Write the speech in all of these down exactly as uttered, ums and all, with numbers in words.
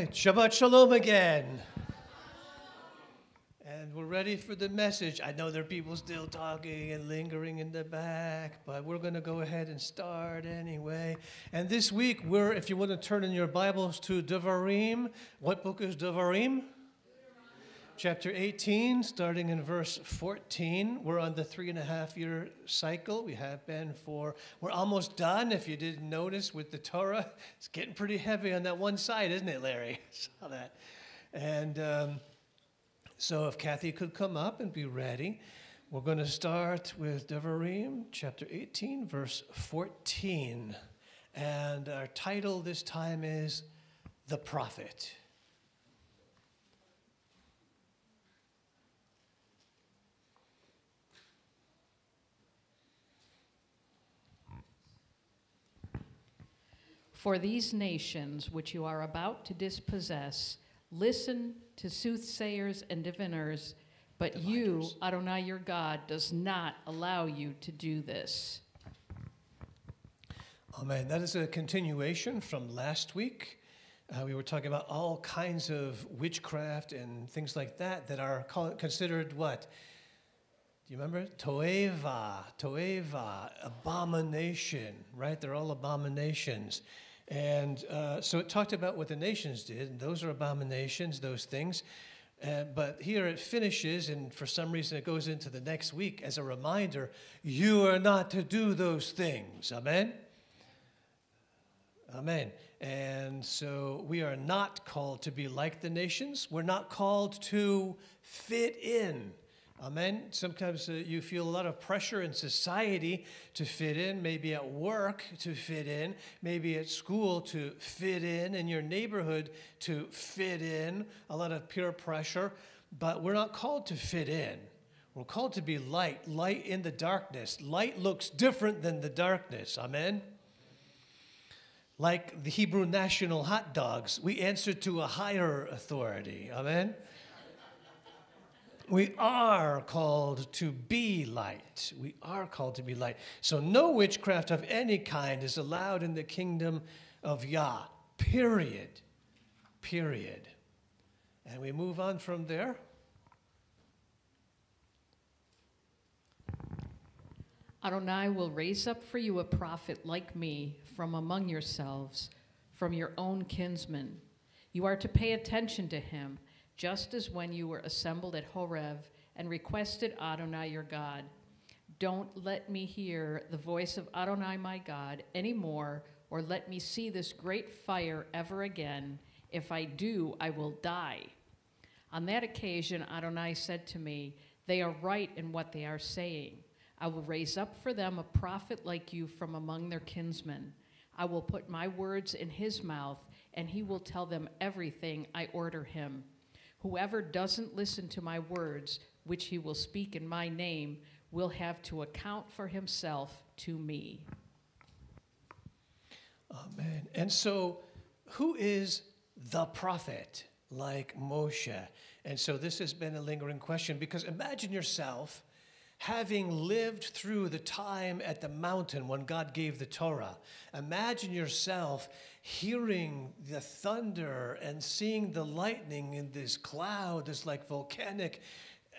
right, Shabbat Shalom again. And we're ready for the message. I know there are people still talking and lingering in the back, but we're going to go ahead and start anyway. And this week, we're, if you want to turn in your Bibles to Devarim, what book is Devarim? Chapter eighteen, starting in verse fourteen. We're on the three and a half year cycle. We have been for, we're almost done, if you didn't notice, with the Torah. It's getting pretty heavy on that one side, isn't it, Larry? I saw that. And um, so if Kathy could come up and be ready, we're going to start with Devarim, chapter eighteen, verse fourteen. And our title this time is The Prophet. For these nations which you are about to dispossess, listen to soothsayers and diviners, but Dividers. You, Adonai your God, does not allow you to do this. Amen. That is a continuation from last week. Uh, we were talking about all kinds of witchcraft and things like that that are considered what? Do you remember? Toeva, Toeva, abomination, right? They're all abominations. And uh, so it talked about what the nations did, and those are abominations, those things. Uh, but here it finishes, and for some reason it goes into the next week as a reminder, you are not to do those things. Amen? Amen. And so we are not called to be like the nations. We're not called to fit in. Amen. Sometimes uh, you feel a lot of pressure in society to fit in, maybe at work to fit in, maybe at school to fit in, in your neighborhood to fit in, a lot of peer pressure, but we're not called to fit in. We're called to be light, light in the darkness. Light looks different than the darkness. Amen. Like the Hebrew national hot dogs, we answer to a higher authority. Amen. We are called to be light. We are called to be light. So no witchcraft of any kind is allowed in the kingdom of Yah, period, period. And we move on from there. Adonai will raise up for you a prophet like me from among yourselves, from your own kinsmen. You are to pay attention to him, just as when you were assembled at Horev and requested Adonai your God. Don't let me hear the voice of Adonai my God anymore, or let me see this great fire ever again. If I do, I will die. On that occasion, Adonai said to me, they are right in what they are saying. I will raise up for them a prophet like you from among their kinsmen. I will put my words in his mouth, and he will tell them everything I order him. Whoever doesn't listen to my words, which he will speak in my name, will have to account for himself to me. Amen. And so, who is the prophet like Moshe? And so this has been a lingering question, because imagine yourself having lived through the time at the mountain when God gave the Torah. Imagine yourself hearing the thunder and seeing the lightning in this cloud, this like volcanic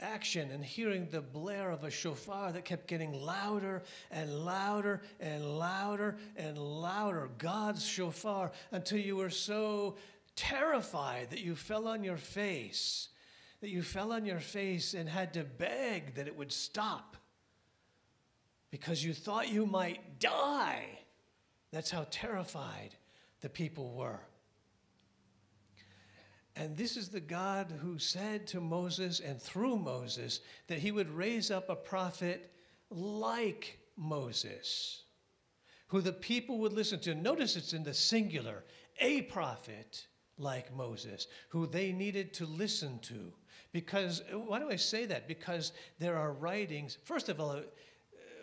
action, and hearing the blare of a shofar that kept getting louder and louder and louder and louder, God's shofar, until you were so terrified that you fell on your face. that you fell on your face and had to beg that it would stop because you thought you might die. That's how terrified the people were. And this is the God who said to Moses and through Moses that he would raise up a prophet like Moses, who the people would listen to. Notice it's in the singular, a prophet like Moses, who they needed to listen to. Because, why do I say that? Because there are writings, first of all,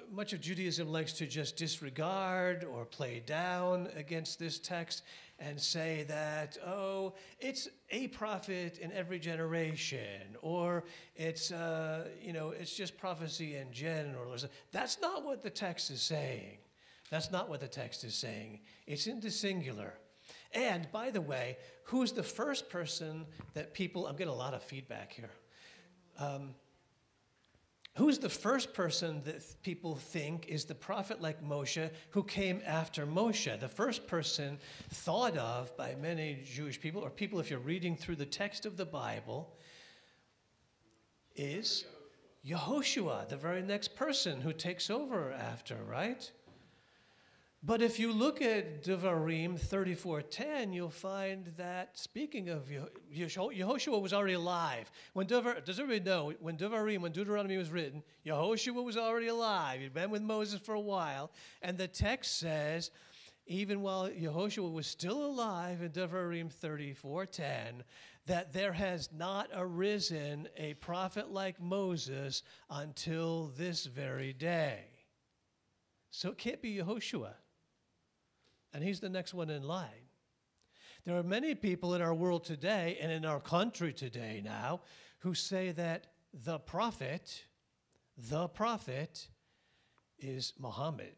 much of Judaism likes to just disregard or play down against this text and say that, oh, it's a prophet in every generation, or it's, uh, you know, it's just prophecy in general. That's not what the text is saying. That's not what the text is saying. It's in the singular. And by the way, who's the first person that people, I'm getting a lot of feedback here. Um, who's the first person that th- people think is the prophet like Moshe who came after Moshe? The first person thought of by many Jewish people, or people if you're reading through the text of the Bible, is Yehoshua, the very next person who takes over after, right? But if you look at Devarim thirty-four ten, you'll find that, speaking of Yehoshua, Yehoshua was already alive. When Devar, does everybody know, when Devarim, when Deuteronomy was written, Yehoshua was already alive. He'd been with Moses for a while. And the text says, even while Yehoshua was still alive in Devarim thirty-four ten, that there has not arisen a prophet like Moses until this very day. So it can't be Yehoshua. And he's the next one in line. There are many people in our world today and in our country today now who say that the prophet, the prophet is Muhammad.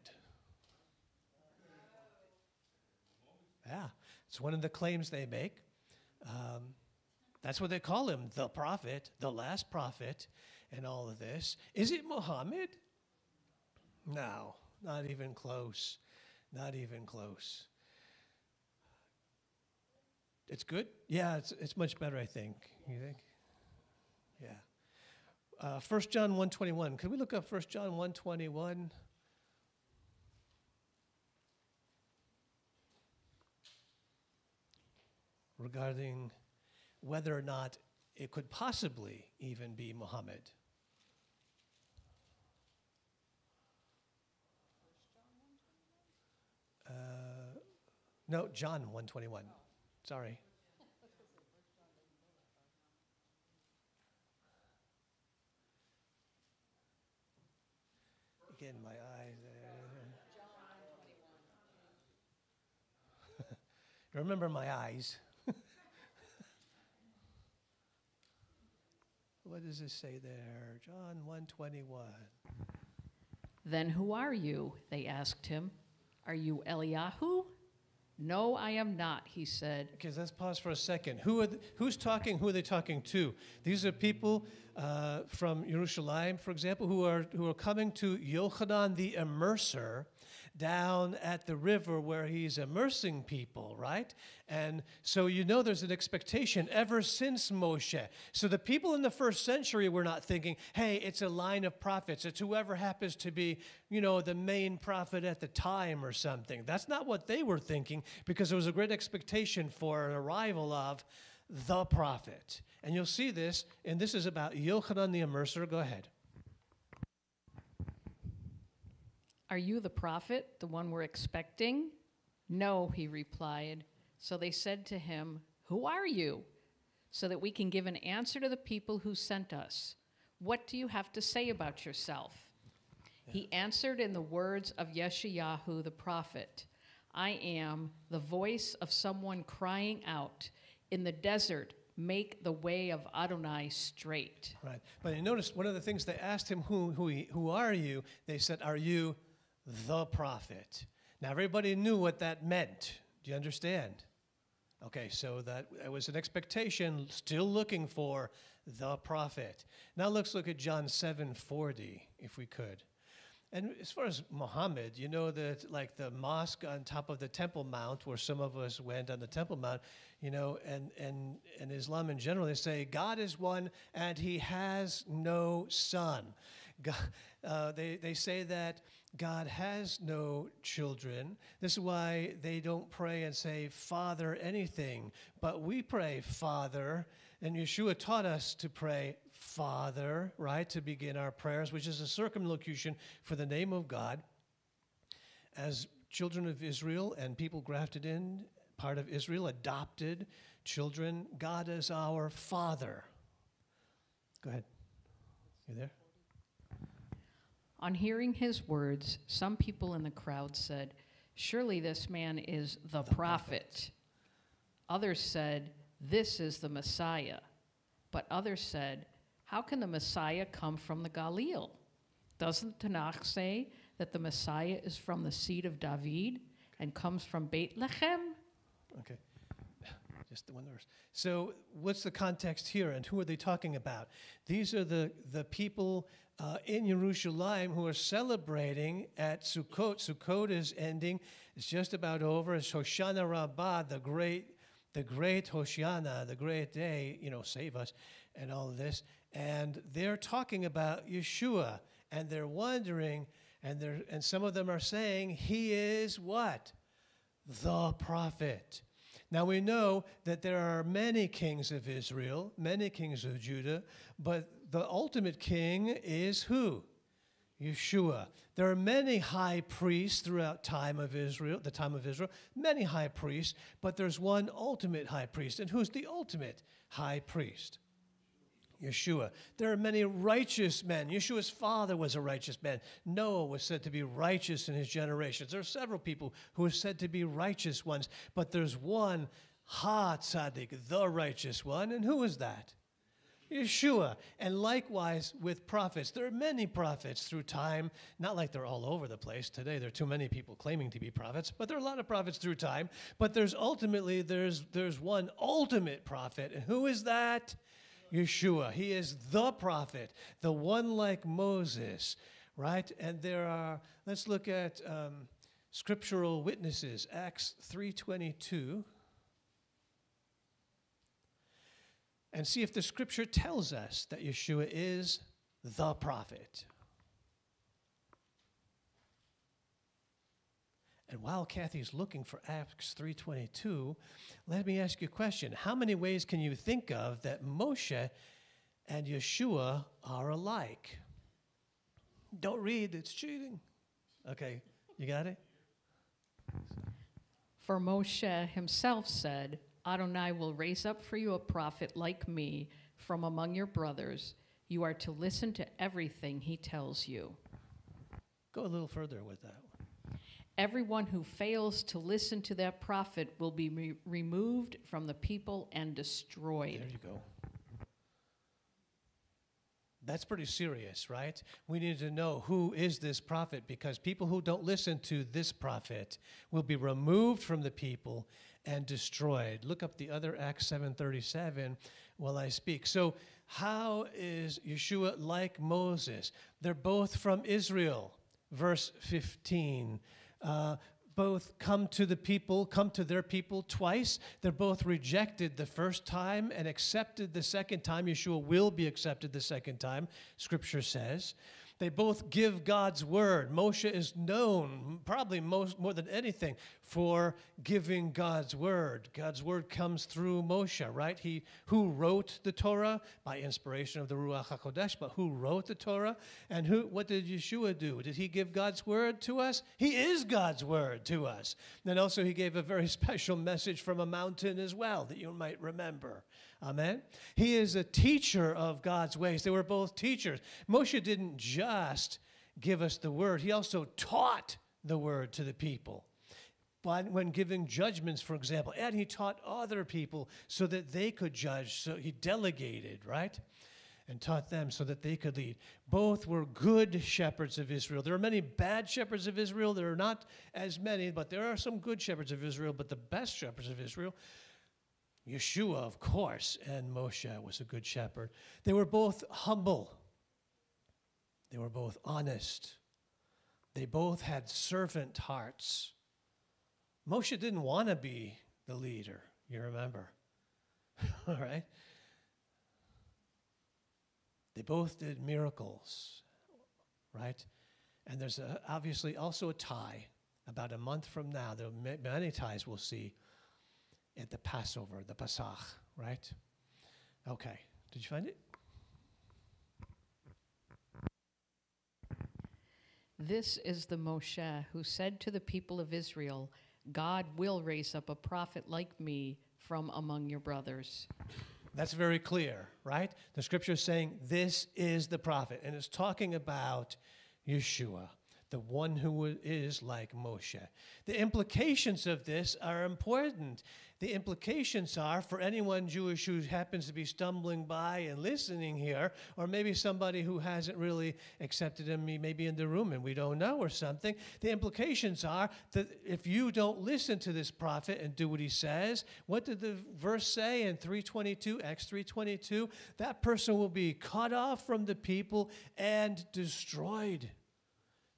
Yeah, it's one of the claims they make. Um, that's what they call him, the prophet, the last prophet, and all of this. Is it Muhammad? No, not even close. Not even close. It's good? Yeah, it's it's much better, I think. You think? Yeah. Uh, First John one twenty-one. Can we look up First John one twenty-one? Regarding whether or not it could possibly even be Muhammad. Uh, no, John one twenty-one. Sorry. Again, my eyes. Uh, remember my eyes. What does it say there? John one twenty-one. Then who are you? They asked him. Are you Eliyahu? No, I am not, he said. Okay, let's pause for a second. Who are the, who's talking? Who are they talking to? These are people uh, from Yerushalayim, for example, who are who are coming to Yochanan the Immerser down at the river where he's immersing people, right? And so you know there's an expectation ever since Moshe. So the people in the first century were not thinking, hey, it's a line of prophets. It's whoever happens to be, you know, the main prophet at the time or something. That's not what they were thinking. Because there was a great expectation for an arrival of the prophet. And you'll see this, and this is about Yochanan the Immerser. Go ahead. Are you the prophet, the one we're expecting? No, he replied. So they said to him, who are you? So that we can give an answer to the people who sent us. What do you have to say about yourself? Yeah. He answered in the words of Yeshayahu the prophet. I am the voice of someone crying out, in the desert, make the way of Adonai straight. Right, but you notice one of the things they asked him, who, who, who are you? They said, are you the prophet? Now, everybody knew what that meant. Do you understand? Okay, so that it was an expectation, still looking for the prophet. Now let's look at John seven forty, if we could. And as far as Muhammad, you know that like the mosque on top of the Temple Mount, where some of us went on the Temple Mount, you know, and, and, and Islam in general, they say God is one and he has no son. God, uh, they, they say that God has no children. This is why they don't pray and say, Father, anything. But we pray, Father. And Yeshua taught us to pray, Father, right, to begin our prayers, which is a circumlocution for the name of God. As children of Israel and people grafted in, part of Israel, adopted children, God is our Father. Go ahead. You there? On hearing his words, some people in the crowd said, surely this man is the, the prophet. prophet. Others said, this is the Messiah. But others said, how can the Messiah come from the Galil? Doesn't Tanakh say that the Messiah is from the seed of David and comes from Bethlehem? Okay, just the one verse. So what's the context here, and who are they talking about? These are the, the people uh, in Yerushalayim who are celebrating at Sukkot. Sukkot is ending. It's just about over. It's Hoshana Rabbah, the great, the great Hoshana, the great day, you know, save us, and all of this. And they're talking about Yeshua, and they're wondering, and they're, and some of them are saying, he is what? The prophet. Now we know that there are many kings of Israel, many kings of Judah, but the ultimate king is who? Yeshua. There are many high priests throughout time of Israel, the time of Israel, many high priests, but there's one ultimate high priest. And who's the ultimate high priest? Yeshua. There are many righteous men. Yeshua's father was a righteous man. Noah was said to be righteous in his generations. There are several people who are said to be righteous ones, but there's one, Ha Tzaddik, the righteous one, and who is that? Yeshua. And likewise with prophets. There are many prophets through time, not like they're all over the place. Today there are too many people claiming to be prophets, but there are a lot of prophets through time, but there's ultimately, there's, there's one ultimate prophet, and who is that? Yeshua. He is the prophet, the one like Moses, right? And there are, let's look at um, scriptural witnesses, Acts three twenty-two, and see if the scripture tells us that Yeshua is the prophet. And while Kathy's looking for Acts three twenty-two, let me ask you a question. How many ways can you think of that Moshe and Yeshua are alike? Don't read, it's cheating. Okay, you got it? For Moshe himself said, Adonai will raise up for you a prophet like me from among your brothers. You are to listen to everything he tells you. Go a little further with that. Everyone who fails to listen to that prophet will be re removed from the people and destroyed. There you go. That's pretty serious, right? We need to know who is this prophet, because people who don't listen to this prophet will be removed from the people and destroyed. Look up the other Acts seven thirty-seven while I speak. So how is Yeshua like Moses? They're both from Israel. Verse fifteen. Uh, both come to the people, come to their people twice. They're both rejected the first time and accepted the second time. Yeshua will be accepted the second time, Scripture says. They both give God's word. Moshe is known, probably most, more than anything, for giving God's word. God's word comes through Moshe, right? He who wrote the Torah by inspiration of the Ruach HaKodesh, but who wrote the Torah? And who? What did Yeshua do? Did he give God's word to us? He is God's word to us. And also he gave a very special message from a mountain as well that you might remember. Amen? He is a teacher of God's ways. They were both teachers. Moshe didn't just give us the word. He also taught the word to the people. But when giving judgments, for example, and he taught other people so that they could judge. So he delegated, right? And taught them so that they could lead. Both were good shepherds of Israel. There are many bad shepherds of Israel. There are not as many, but there are some good shepherds of Israel. But the best shepherds of Israel, Yeshua, of course, and Moshe was a good shepherd. They were both humble. They were both honest. They both had servant hearts. Moshe didn't want to be the leader, you remember. All right? They both did miracles, right? And there's a, obviously also a tie. About a month from now, there are many ties we'll see at the Passover, the Pesach, right? Okay, did you find it? This is the Moshe who said to the people of Israel, God will raise up a prophet like me from among your brothers. That's very clear, right? The scripture is saying this is the prophet, and it's talking about Yeshua. the one who is like Moshe. The implications of this are important. The implications are for anyone Jewish who happens to be stumbling by and listening here, or maybe somebody who hasn't really accepted him, maybe in the room and we don't know or something. The implications are that if you don't listen to this prophet and do what he says, what did the verse say in three twenty-two, Acts three twenty-two? That person will be cut off from the people and destroyed.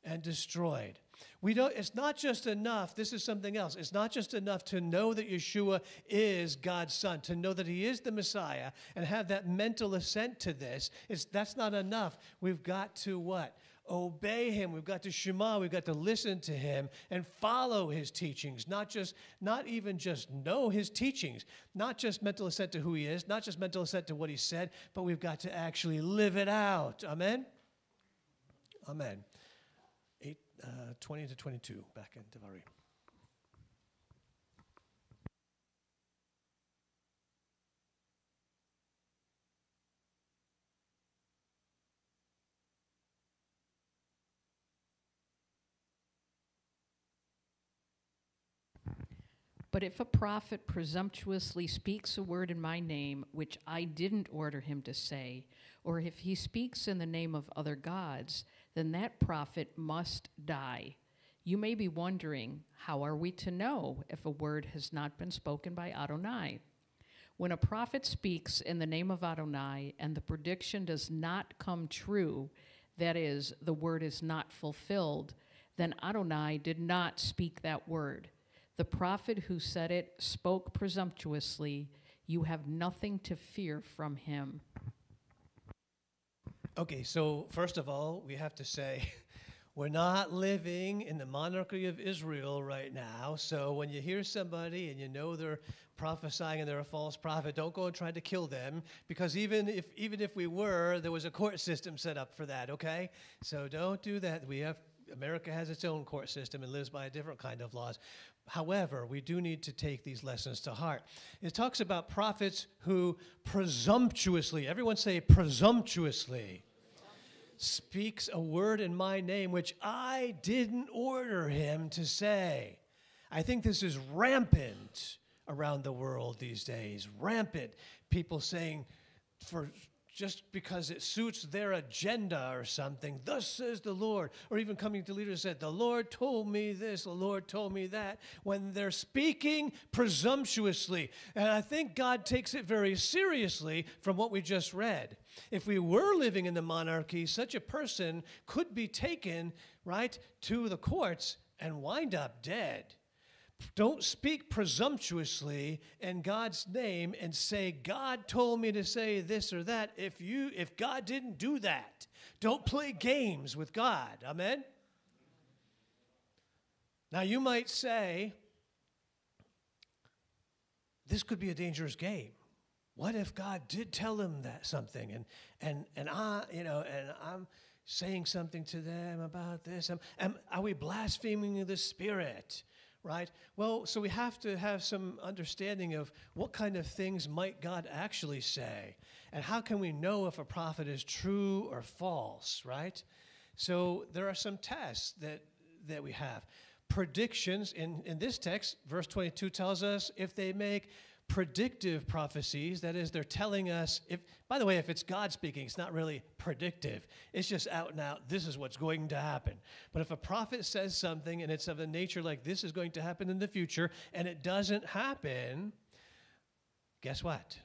And destroyed. We don't, it's not just enough, this is something else, it's not just enough to know that Yeshua is God's son, to know that he is the Messiah, and have that mental assent to this. It's, that's not enough. We've got to what? Obey him. We've got to Shema. We've got to listen to him and follow his teachings, not just, not even just know his teachings, not just mental assent to who he is, not just mental assent to what he said, but we've got to actually live it out. Amen? Amen. Uh, twenty to twenty-two, back in Devarim. But if a prophet presumptuously speaks a word in my name, which I didn't order him to say, or if he speaks in the name of other gods, then that prophet must die. You may be wondering, how are we to know if a word has not been spoken by Adonai? When a prophet speaks in the name of Adonai and the prediction does not come true, that is, the word is not fulfilled, then Adonai did not speak that word. The prophet who said it spoke presumptuously. You have nothing to fear from him. Okay, so first of all, we have to say we're not living in the monarchy of Israel right now. So when you hear somebody and you know they're prophesying and they're a false prophet, don't go and try to kill them, because even if even if we were, there was a court system set up for that, okay? So don't do that. We have America has its own court system and lives by a different kind of laws. However, we do need to take these lessons to heart. It talks about prophets who presumptuously, everyone say presumptuously, speaks a word in my name which I didn't order him to say. I think this is rampant around the world these days, rampant. People saying, for just because it suits their agenda or something, thus says the Lord, or even coming to leaders and said, the Lord told me this, the Lord told me that, when they're speaking presumptuously. And I think God takes it very seriously from what we just read. If we were living in the monarchy, such a person could be taken, right, to the courts and wind up dead. Don't speak presumptuously in God's name and say, God told me to say this or that, if you, if God didn't do that. Don't play games with God. Amen? Now, you might say, this could be a dangerous game. What if God did tell him that something, and, and, and I, you know, and I'm saying something to them about this? I'm, am, are we blaspheming the Spirit? Right? Well, so we have to have some understanding of what kind of things might God actually say, and how can we know if a prophet is true or false, right? So there are some tests that, that we have. Predictions, in, in this text, verse twenty-two tells us if they make predictive prophecies, that is, they're telling us, if, by the way, if it's God speaking, it's not really predictive. It's just out and out, this is what's going to happen. But if a prophet says something and it's of a nature like this is going to happen in the future, and it doesn't happen, guess what?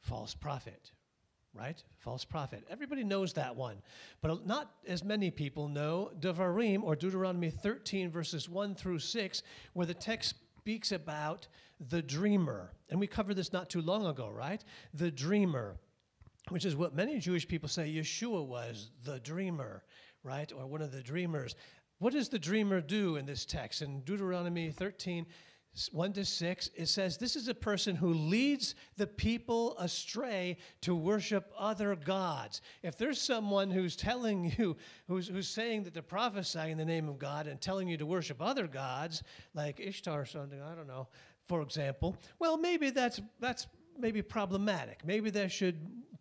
False prophet, right? False prophet. Everybody knows that one, but not as many people know Devarim, or Deuteronomy thirteen, verses one through six, where the text speaks about the dreamer. And we covered this not too long ago, right? The dreamer, which is what many Jewish people say Yeshua was, the dreamer, right? Or one of the dreamers. What does the dreamer do in this text? In Deuteronomy thirteen, one to six, it says, this is a person who leads the people astray to worship other gods. If there's someone who's telling you, who's, who's saying that they're prophesying in the name of God and telling you to worship other gods, like Ishtar or something, I don't know, for example, well, maybe that's, that's maybe problematic. Maybe that should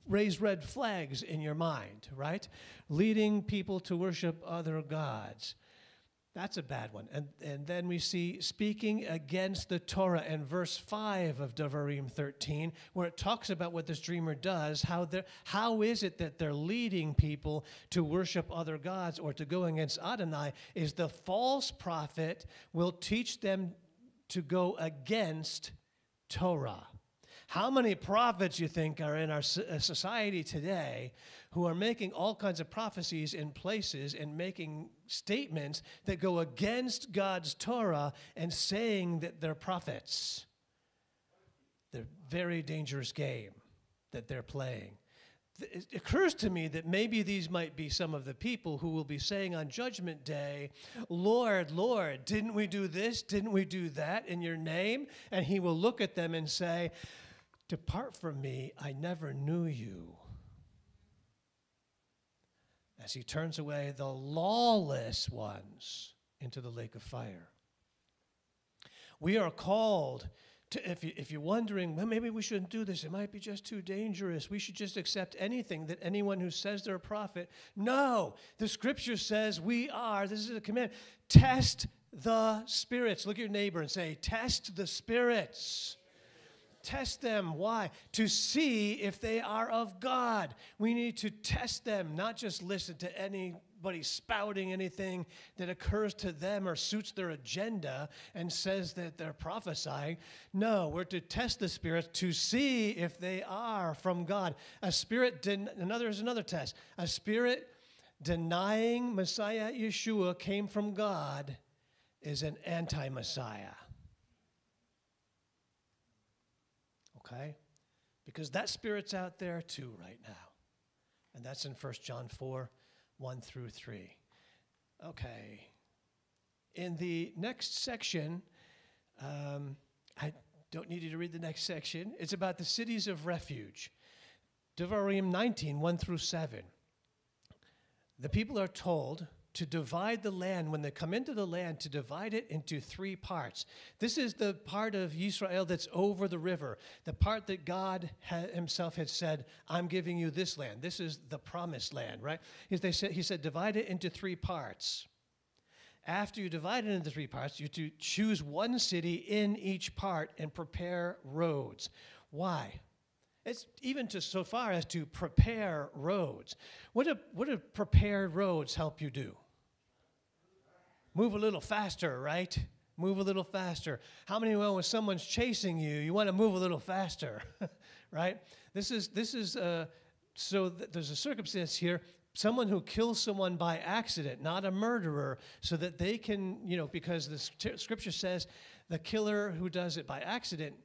raise red flags in your mind, right? Leading people to worship other gods. That's a bad one. And, and then we see speaking against the Torah in verse five of Devarim thirteen, where it talks about what this dreamer does, how they're, how is it that they're leading people to worship other gods or to go against Adonai, is the false prophet will teach them to go against Torah. How many prophets you think are in our society today who are making all kinds of prophecies in places and making statements that go against God's Torah and saying that they're prophets? They're very dangerous game that they're playing. It occurs to me that maybe these might be some of the people who will be saying on Judgment Day, Lord, Lord, didn't we do this? Didn't we do that in your name? And he will look at them and say, depart from me, I never knew you. As he turns away the lawless ones into the lake of fire. We are called to, if, you, if you're wondering, well, maybe we shouldn't do this. It might be just too dangerous. We should just accept anything that anyone who says they're a prophet. No, the scripture says we are. This is a command. Test the spirits. Look at your neighbor and say, test the spirits. Test them. Why? To see if they are of God. We need to test them, not just listen to anybody spouting anything that occurs to them or suits their agenda and says that they're prophesying. No, we're to test the spirits to see if they are from God. A spirit, den- another is another test. A spirit denying Messiah Yeshua came from God is an anti-Messiah. Okay? Because that spirit's out there too right now. And that's in First John four, one through three. Okay. In the next section, um, I don't need you to read the next section. It's about the cities of refuge. Devarim nineteen, one through seven. The people are told to divide the land, when they come into the land, to divide it into three parts. This is the part of Yisrael that's over the river, the part that God ha- himself had said, I'm giving you this land. This is the promised land, right? He, they said, he said, divide it into three parts. After you divide it into three parts, you to choose one city in each part and prepare roads. Why? It's even to so far as to prepare roads. What do, what do prepared roads help you do? Move a little faster, right? Move a little faster. How many know when someone's chasing you, you want to move a little faster, right? This is, this is uh, so th- there's a circumstance here, someone who kills someone by accident, not a murderer, so that they can, you know, because the st- scripture says the killer who does it by accident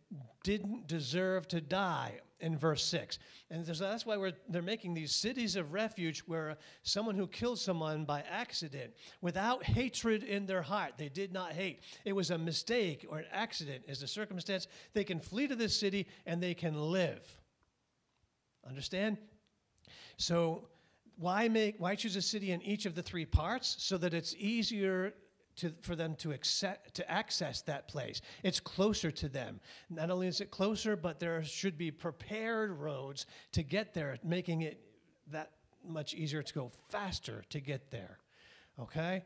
didn't deserve to die in verse six. And so that's why we're, they're making these cities of refuge where someone who killed someone by accident, without hatred in their heart, they did not hate. It was a mistake or an accident is the circumstance. They can flee to this city and they can live. Understand? So why make, why choose a city in each of the three parts? So that it's easier To, for them to accept, to access that place. It's closer to them. Not only is it closer, but there should be prepared roads to get there, making it that much easier to go faster to get there, okay?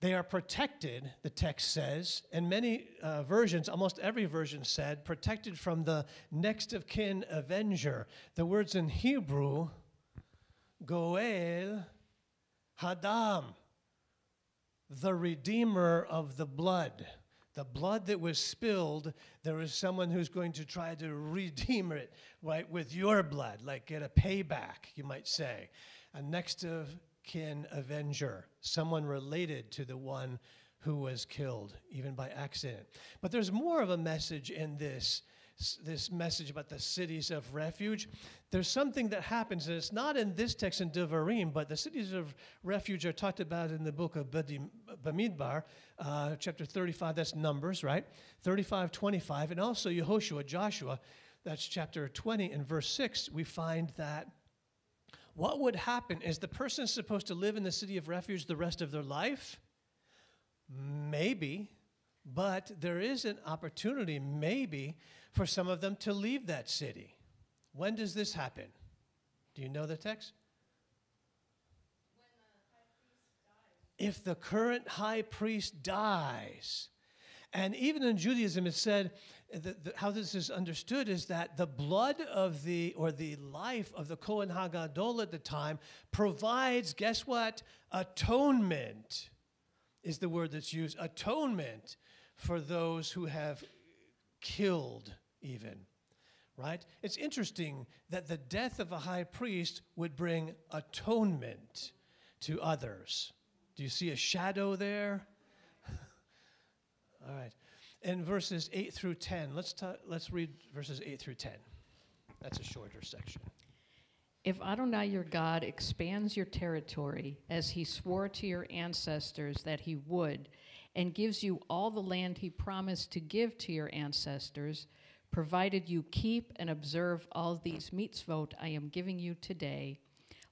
They are protected, the text says, and many uh, versions, almost every version said, protected from the next of kin avenger. The words in Hebrew, Goel Hadam, the redeemer of the blood. The blood that was spilled, there is someone who's going to try to redeem it, right, with your blood, like get a payback, you might say. A next of kin avenger, someone related to the one who was killed, even by accident. But there's more of a message in this, this message about the cities of refuge. There's something that happens, and it's not in this text in Devarim, but the cities of refuge are talked about in the book of B'midbar, uh, chapter thirty-five, that's Numbers, right? thirty-five, twenty-five, and also Yehoshua, Joshua, that's chapter twenty, and verse six, we find that what would happen is the person's supposed to live in the city of refuge the rest of their life? Maybe, but there is an opportunity, maybe, for some of them to leave that city. When does this happen? Do you know the text? When the high priest dies. If the current high priest dies. And even in Judaism, it said, the, the, how this is understood is that the blood of the, or the life of the Kohen HaGadol at the time provides, guess what? Atonement is the word that's used. Atonement for those who have killed even, right? It's interesting that the death of a high priest would bring atonement to others. Do you see a shadow there? All right, and verses eight through ten. Let's talk, let's read verses eight through ten. That's a shorter section. If Adonai your God expands your territory as he swore to your ancestors that he would, and gives you all the land he promised to give to your ancestors, provided you keep and observe all these mitzvot I am giving you today,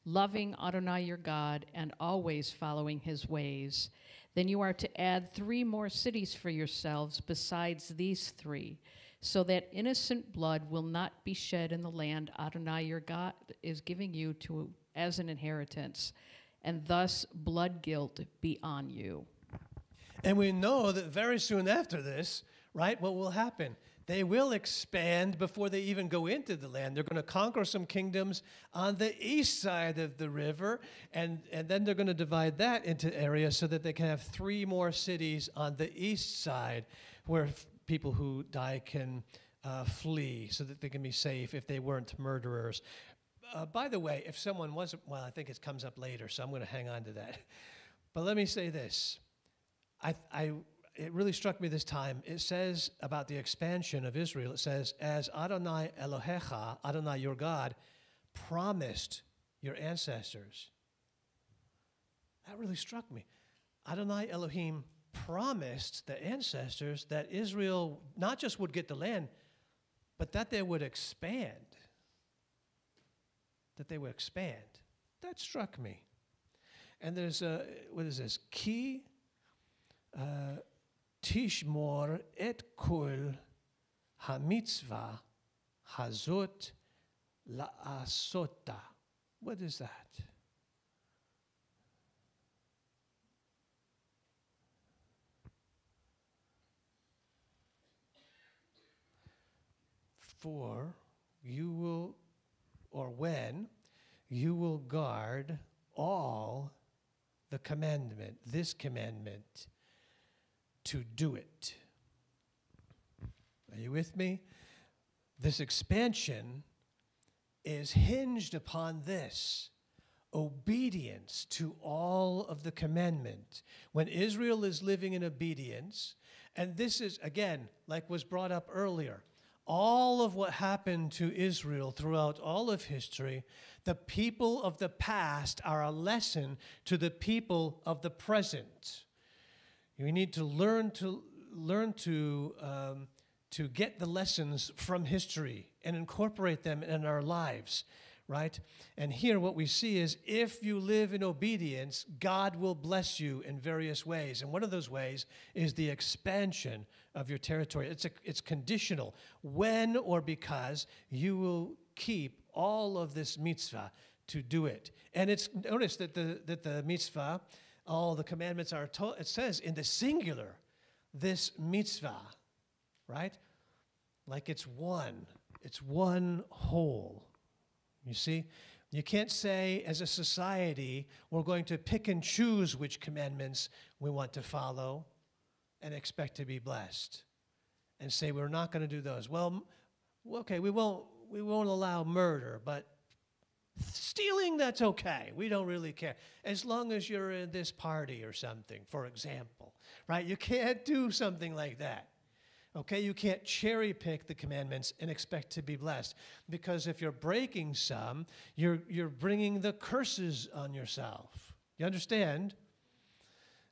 loving Adonai your God and always following his ways. Then you are to add three more cities for yourselves besides these three, so that innocent blood will not be shed in the land Adonai your God is giving you to as an inheritance, and thus blood guilt be on you. And we know that very soon after this, right, what will happen? They will expand before they even go into the land. They're going to conquer some kingdoms on the east side of the river, and, and then they're going to divide that into areas so that they can have three more cities on the east side where people who die can uh, flee so that they can be safe if they weren't murderers. Uh, by the way, if someone wasn't, well, I think it comes up later, so I'm going to hang on to that. But let me say this. I... I It really struck me this time. It says about the expansion of Israel, it says, as Adonai Elohecha, Adonai your God, promised your ancestors. That really struck me. Adonai Elohim promised the ancestors that Israel not just would get the land, but that they would expand. That they would expand. That struck me. And there's a, what is this? Key. Uh, Tishmor et kol hamitzvah hazot laasota. What is that? For you will, or when, you will guard all the commandment, this commandment, to do it. Are you with me? This expansion is hinged upon this obedience to all of the commandment. When Israel is living in obedience, and this is, again, like was brought up earlier, all of what happened to Israel throughout all of history, the people of the past are a lesson to the people of the present. We need to learn to learn to um, to get the lessons from history and incorporate them in our lives, right? And here, what we see is if you live in obedience, God will bless you in various ways, and one of those ways is the expansion of your territory. It's a, it's conditional when or because you will keep all of this mitzvah to do it. And it's notice that the that the mitzvah. All the commandments are told, it says in the singular, this mitzvah, right? Like it's one, it's one whole. You see? You can't say as a society, we're going to pick and choose which commandments we want to follow and expect to be blessed and say we're not going to do those. Well, okay, we won't, we won't allow murder, but stealing, that's okay. We don't really care. As long as you're in this party or something, for example, right? You can't do something like that, okay? You can't cherry pick the commandments and expect to be blessed, because if you're breaking some, you're, you're bringing the curses on yourself. You understand?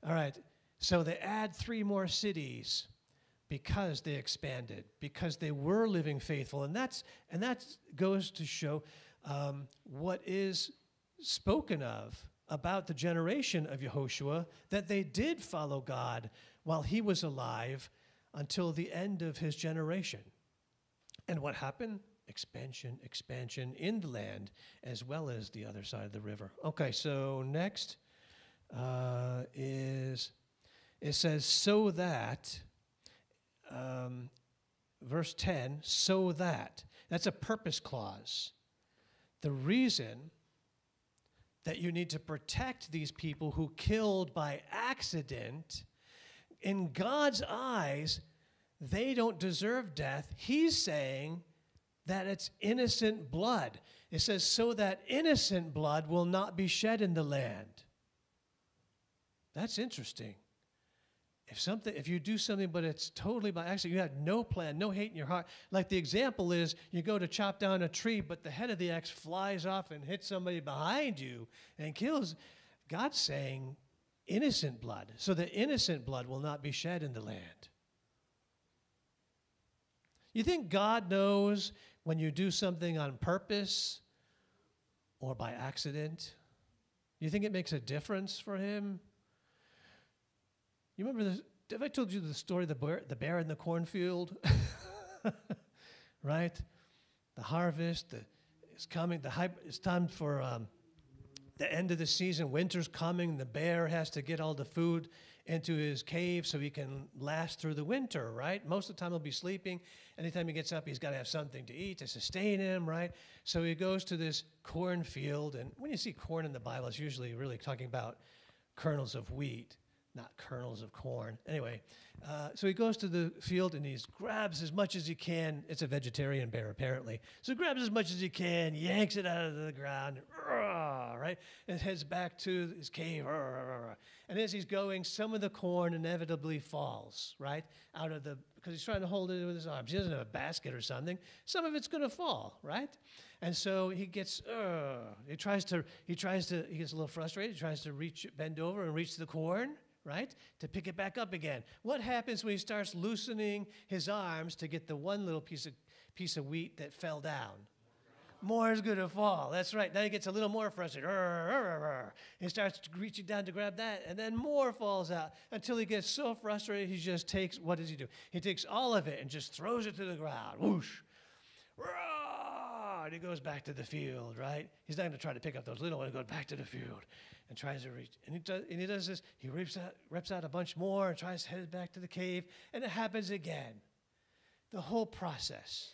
All right, so they add three more cities because they expanded, because they were living faithful, and that's, and that goes to show Um, what is spoken of about the generation of Yehoshua, that they did follow God while he was alive until the end of his generation. And what happened? Expansion, expansion in the land, as well as the other side of the river. Okay, so next uh, is, it says, so that, um, verse ten, so that. That's a purpose clause. The reason that you need to protect these people who killed by accident, in God's eyes, they don't deserve death. He's saying that it's innocent blood. It says, so that innocent blood will not be shed in the land. That's interesting. If something, if you do something, but it's totally by accident, you had no plan, no hate in your heart. Like the example is, you go to chop down a tree, but the head of the axe flies off and hits somebody behind you and kills. God's saying innocent blood. So the innocent blood will not be shed in the land. You think God knows when you do something on purpose or by accident? You think it makes a difference for him? You remember, this, have I told you the story of the bear, the bear in the cornfield? Right? The harvest the, is coming. The hype, it's time for um, the end of the season. Winter's coming. The bear has to get all the food into his cave so he can last through the winter, right? Most of the time he'll be sleeping. Anytime he gets up, he's got to have something to eat to sustain him, right? So he goes to this cornfield. And when you see corn in the Bible, it's usually really talking about kernels of wheat, not kernels of corn. Anyway, uh, so he goes to the field and he grabs as much as he can. It's a vegetarian bear, apparently. So he grabs as much as he can, yanks it out of the ground, right? And heads back to his cave. And as he's going, some of the corn inevitably falls, right? Out of the, because he's trying to hold it with his arms. He doesn't have a basket or something. Some of it's gonna fall, right? And so he gets, he tries to, he tries to, he gets a little frustrated. He tries to reach, bend over and reach the corn, right, to pick it back up again. What happens when he starts loosening his arms to get the one little piece of piece of wheat that fell down? More is going to fall. That's right. Now he gets a little more frustrated. He starts reaching down to grab that, and then more falls out until he gets so frustrated he just takes, what does he do? He takes all of it and just throws it to the ground. Whoosh. And he goes back to the field, right? He's not going to try to pick up those little ones. He goes back to the field and tries to reach. And he does, and he does this. He rips out, rips out a bunch more and tries to head back to the cave. And it happens again. The whole process.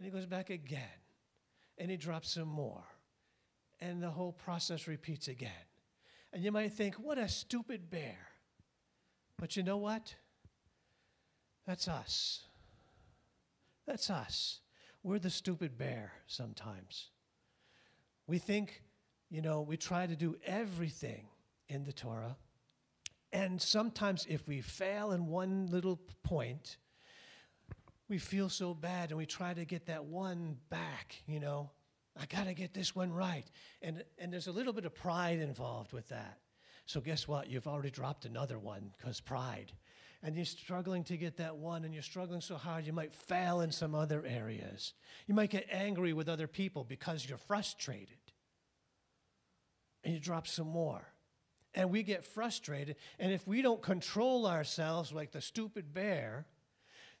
And he goes back again. And he drops some more. And the whole process repeats again. And you might think, what a stupid bear. But you know what? That's us. That's us. We're the stupid bear sometimes. We think, you know, we try to do everything in the Torah, and sometimes if we fail in one little point, we feel so bad, and we try to get that one back, you know. I gotta get this one right. And, and there's a little bit of pride involved with that. So guess what? You've already dropped another one, because pride. And you're struggling to get that one, and you're struggling so hard you might fail in some other areas. You might get angry with other people because you're frustrated. And you drop some more. And we get frustrated, and if we don't control ourselves like the stupid bear,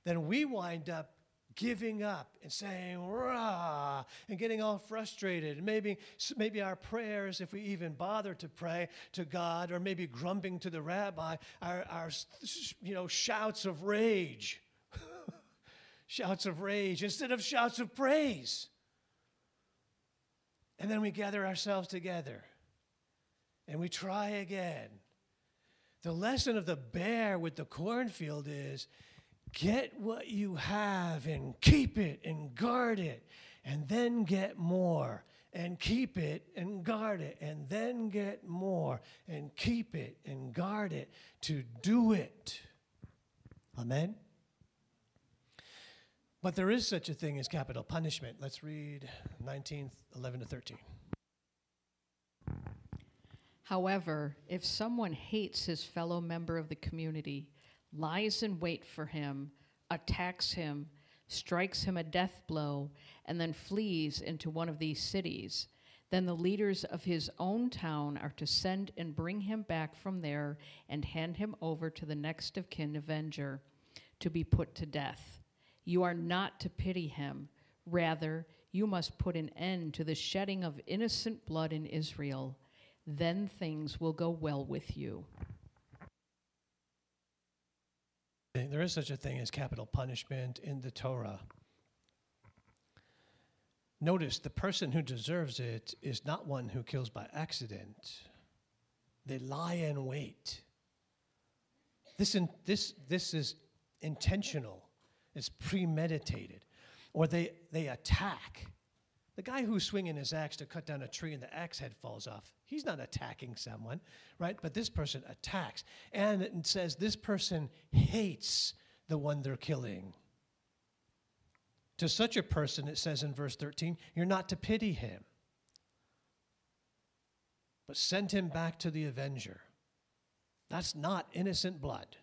then we wind up giving up and saying, rah, and getting all frustrated. Maybe, maybe our prayers, if we even bother to pray to God, or maybe grumbling to the rabbi, our, our you know, shouts of rage, shouts of rage instead of shouts of praise. And then we gather ourselves together and we try again. The lesson of the bear with the cornfield is, get what you have and keep it and guard it, and then get more and keep it and guard it, and then get more and keep it and guard it to do it. Amen? But there is such a thing as capital punishment. Let's read nineteen, eleven to thirteen. However, if someone hates his fellow member of the community, lies in wait for him, attacks him, strikes him a death blow, and then flees into one of these cities, then the leaders of his own town are to send and bring him back from there and hand him over to the next of kin avenger to be put to death. You are not to pity him. Rather, you must put an end to the shedding of innocent blood in Israel. Then things will go well with you. There is such a thing as capital punishment in the Torah. Notice the person who deserves it is not one who kills by accident. They lie in wait. This, in, this, this is intentional. It's premeditated. Or they, they attack. The guy who's swinging his axe to cut down a tree and the axe head falls off, he's not attacking someone, right? But this person attacks. And it says this person hates the one they're killing. To such a person, it says in verse thirteen, you're not to pity him, but send him back to the avenger. That's not innocent blood.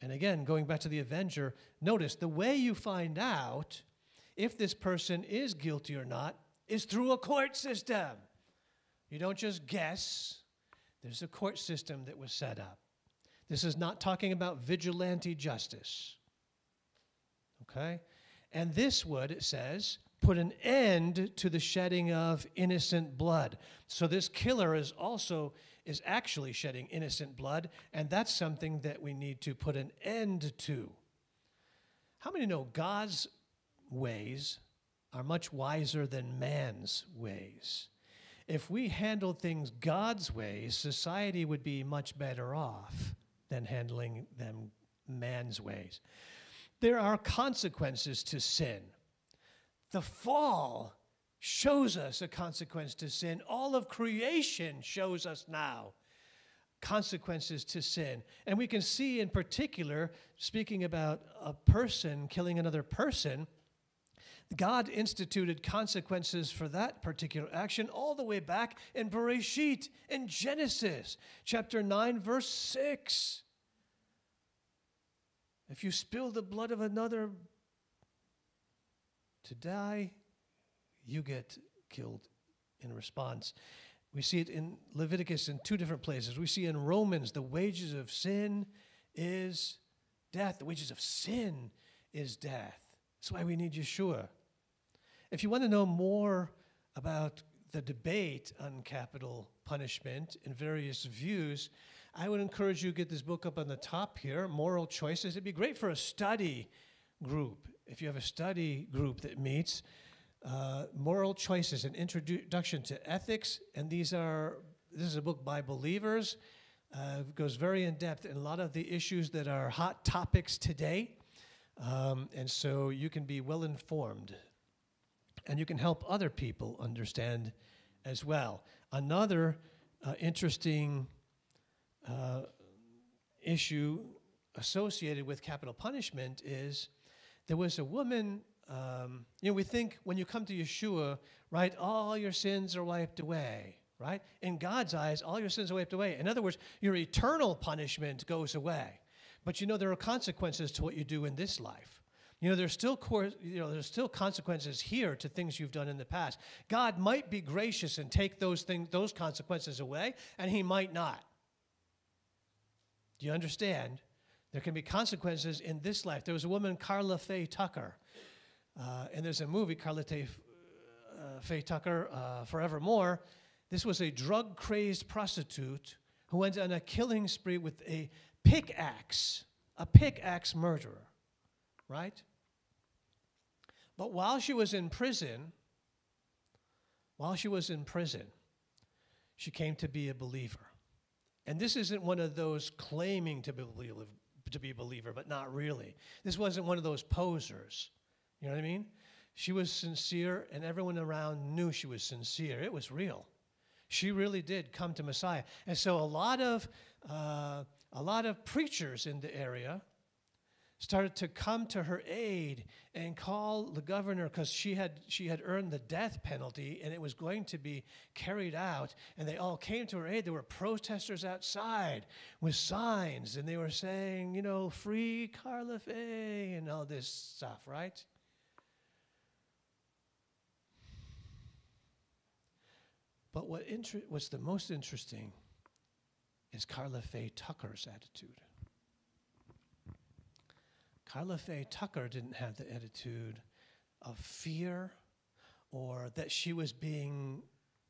And again, going back to the avenger, notice the way you find out if this person is guilty or not is through a court system. You don't just guess. There's a court system that was set up. This is not talking about vigilante justice. Okay? And this would, it says, put an end to the shedding of innocent blood. So this killer is also, is actually shedding innocent blood, and that's something that we need to put an end to. How many know God's ways are much wiser than man's ways? If we handled things God's ways, society would be much better off than handling them man's ways. There are consequences to sin. The fall shows us a consequence to sin. All of creation shows us now consequences to sin. And we can see in particular, speaking about a person killing another person, God instituted consequences for that particular action all the way back in Bereshit, in Genesis, chapter nine, verse six. If you spill the blood of another to die, you get killed in response. We see it in Leviticus in two different places. We see in Romans, the wages of sin is death. The wages of sin is death. That's why we need Yeshua. If you want to know more about the debate on capital punishment and various views, I would encourage you to get this book up on the top here, Moral Choices. It'd be great for a study group. If you have a study group that meets, uh, Moral Choices, an introduction to ethics, and these are, this is a book by believers. Uh, it goes very in depth in a lot of the issues that are hot topics today, um, and so you can be well informed, and you can help other people understand as well. Another uh, interesting uh, issue associated with capital punishment is there was a woman, um, you know, we think when you come to Yeshua, right, all your sins are wiped away, right? In God's eyes, all your sins are wiped away. In other words, your eternal punishment goes away. But you know, there are consequences to what you do in this life. You know, there's still, you know, there's still consequences here to things you've done in the past. God might be gracious and take those things, those consequences away, and he might not. Do you understand? There can be consequences in this life. There was a woman, Carla Faye Tucker, uh, and there's a movie, Carla Faye, uh, Faye Tucker, uh, Forevermore. This was a drug-crazed prostitute who went on a killing spree with a pickaxe, a pickaxe murderer, right? But while she was in prison, while she was in prison, she came to be a believer. And this isn't one of those claiming to be believe. to be a believer, but not really. This wasn't one of those posers. You know what I mean? She was sincere, and everyone around knew she was sincere. It was real. She really did come to Messiah. And so a lot of, uh, a lot of preachers in the area started to come to her aid and call the governor because she had, she had earned the death penalty and it was going to be carried out. And they all came to her aid. There were protesters outside with signs and they were saying, you know, free Carla Faye and all this stuff, right? But what inter- what's the most interesting is Carla Faye Tucker's attitude. Carla Faye Tucker didn't have the attitude of fear or that she was being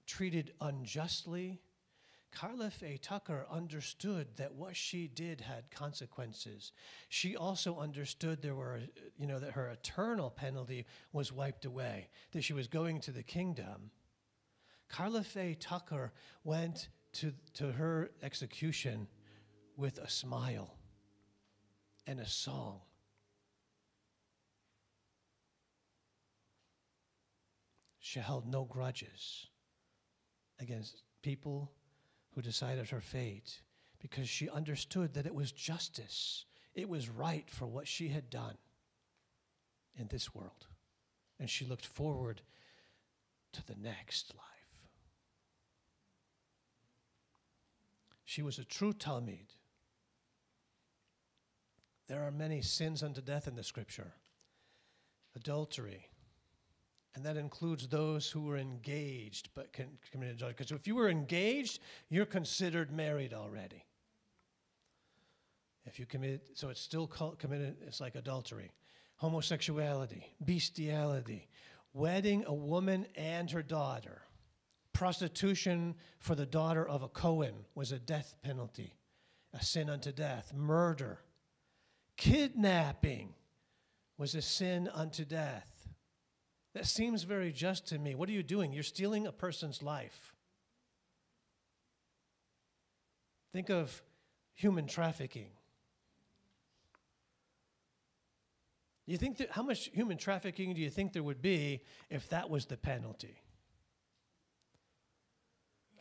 treated unjustly. Carla Faye Tucker understood that what she did had consequences. She also understood there were, you know, that her eternal penalty was wiped away, that she was going to the kingdom. Carla Faye Tucker went to, to her execution with a smile and a song. She held no grudges against people who decided her fate, because she understood that it was justice. It was right for what she had done in this world. And she looked forward to the next life. She was a true Talmid. There are many sins unto death in the scripture. Adultery. And that includes those who were engaged but can commit adultery. Because if you were engaged, you're considered married already. If you commit, so it's still called committed, it's like adultery. Homosexuality, bestiality, wedding a woman and her daughter. Prostitution for the daughter of a Kohen was a death penalty, a sin unto death. Murder, kidnapping was a sin unto death. That seems very just to me. What are you doing? You're stealing a person's life. Think of human trafficking. You think that, how much human trafficking do you think there would be if that was the penalty?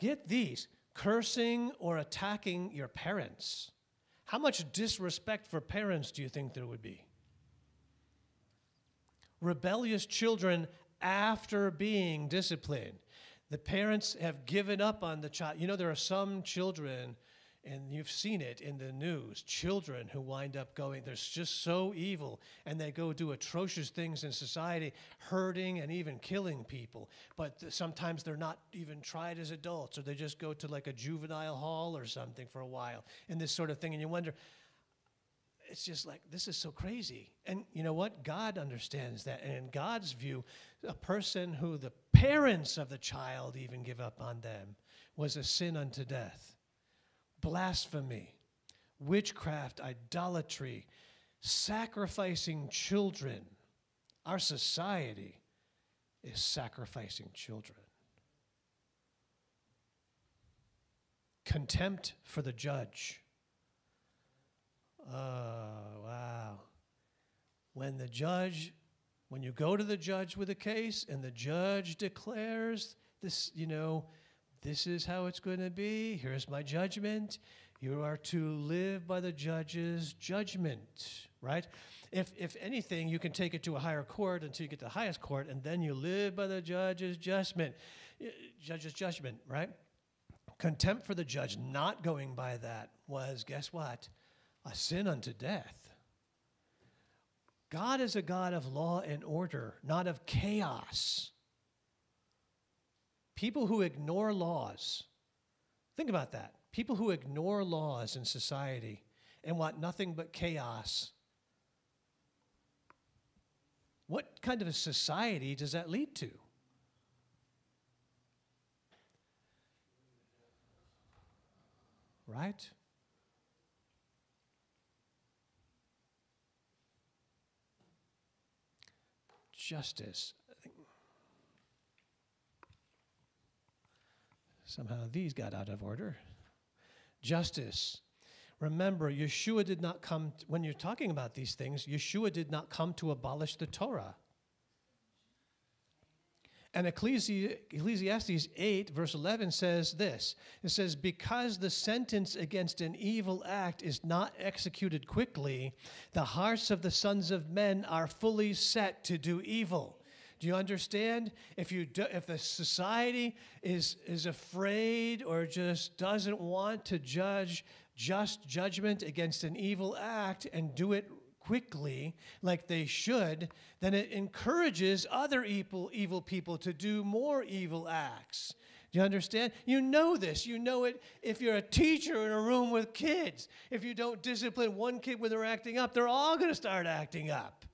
Get these, cursing or attacking your parents. How much disrespect for parents do you think there would be? Rebellious children after being disciplined. The parents have given up on the child. You know, there are some children, and you've seen it in the news, children who wind up going, they're just so evil, and they go do atrocious things in society, hurting and even killing people. But th- sometimes they're not even tried as adults, or they just go to like a juvenile hall or something for a while, and this sort of thing, and you wonder, it's just like, this is so crazy. And you know what? God understands that. And in God's view, a person who the parents of the child even give up on them was a sin unto death. Blasphemy, witchcraft, idolatry, sacrificing children. Our society is sacrificing children. Contempt for the judge. Oh, wow. When the judge, when you go to the judge with a case and the judge declares this, you know, this is how it's going to be, here's my judgment, you are to live by the judge's judgment, right? If, if anything, you can take it to a higher court until you get to the highest court, and then you live by the judge's judgment, judge's judgment, right? Contempt for the judge, not going by that was, guess what? A sin unto death. God is a God of law and order, not of chaos. People who ignore laws, think about that. People who ignore laws in society and want nothing but chaos. What kind of a society does that lead to? Right? Justice. I think somehow these got out of order. Justice. Remember, Yeshua did not come, to, when you're talking about these things, Yeshua did not come to abolish the Torah. And Ecclesi- Ecclesiastes eight, verse eleven says this. It says, because the sentence against an evil act is not executed quickly, the hearts of the sons of men are fully set to do evil. Do you understand? If you do, if the society is, is afraid or just doesn't want to judge just judgment against an evil act and do it quickly, like they should, then it encourages other evil, evil people to do more evil acts. Do you understand? You know this. You know it if you're a teacher in a room with kids. If you don't discipline one kid when they're acting up, they're all going to start acting up.